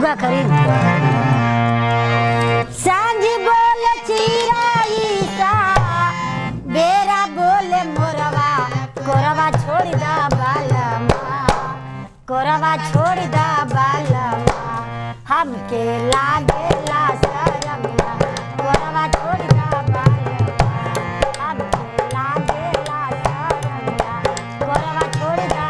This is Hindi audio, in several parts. दुआ करी। सांझ बोले चिराई सा बेरा बोले मोरवा कोरवा छोड़ दा बालमा कोरवा छोड़ दा बालमा हमके लागेला शरमना कोरवा छोड़ दा बालमा हमके लागेला शरमना कोरवा छोड़ दा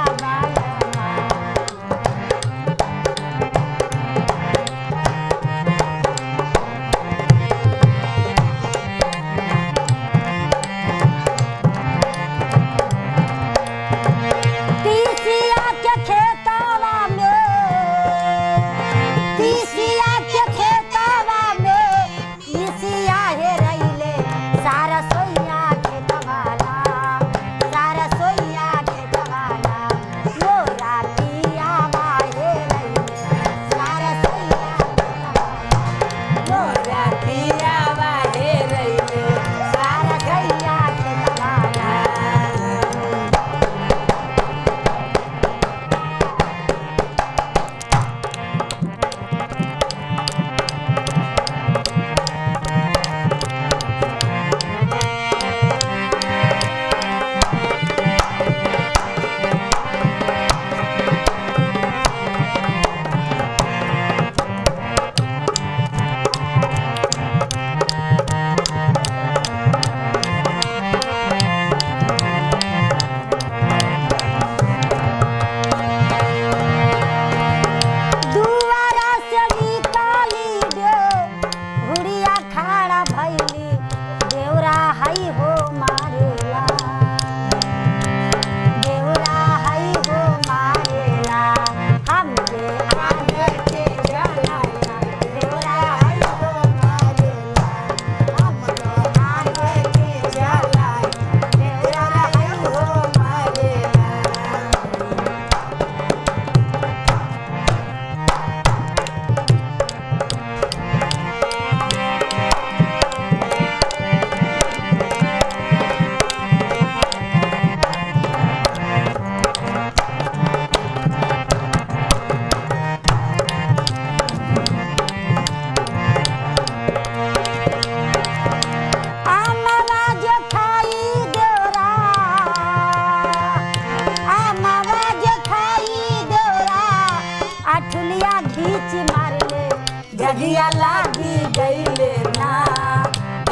जगिया लागी गईले ना,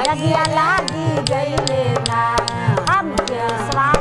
जगिया लागी गईले ना, हम के